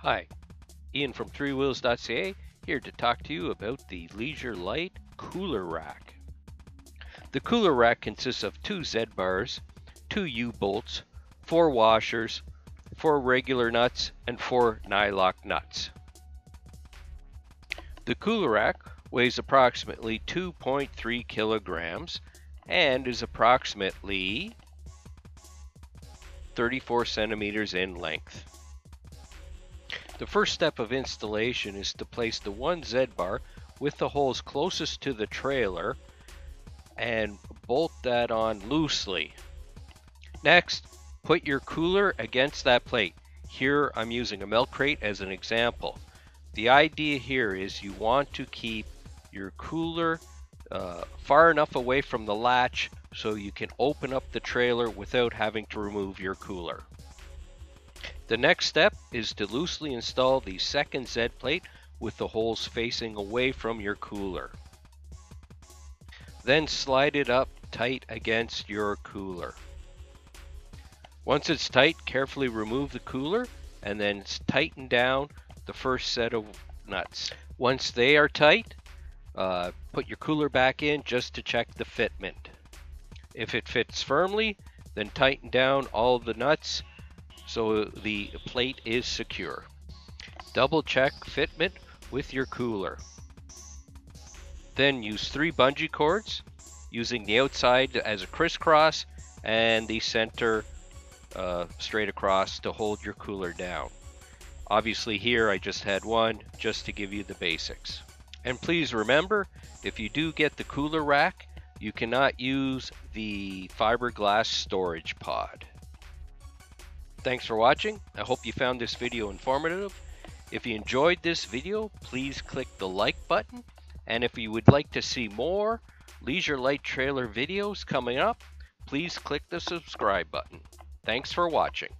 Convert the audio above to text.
Hi, Ian from 3wheels.ca here to talk to you about the Lees-ure Lite Cooler Rack. The cooler rack consists of 2 Z-bars, 2 U-bolts, 4 washers, 4 regular nuts, and 4 nylock nuts. The cooler rack weighs approximately 2.3 kilograms and is approximately 34 centimeters in length. The first step of installation is to place the 1 Z-bar with the holes closest to the trailer and bolt that on loosely. Next, put your cooler against that plate. Here I'm using a milk crate as an example. The idea here is you want to keep your cooler far enough away from the latch so you can open up the trailer without having to remove your cooler. The next step is to loosely install the second Z plate with the holes facing away from your cooler. Then slide it up tight against your cooler. Once it's tight, carefully remove the cooler and then tighten down the first set of nuts. Once they are tight, put your cooler back in just to check the fitment. If it fits firmly, then tighten down all the nuts so the plate is secure. Double check fitment with your cooler. Then use 3 bungee cords, using the outside as a crisscross and the center straight across to hold your cooler down. Obviously here I just had one just to give you the basics. And please remember, if you do get the cooler rack, you cannot use the fiberglass storage pod. Thanks for watching. I hope you found this video informative. If you enjoyed this video, please click the like button. And if you would like to see more Lees-ure Lite trailer videos coming up, please click the subscribe button. Thanks for watching.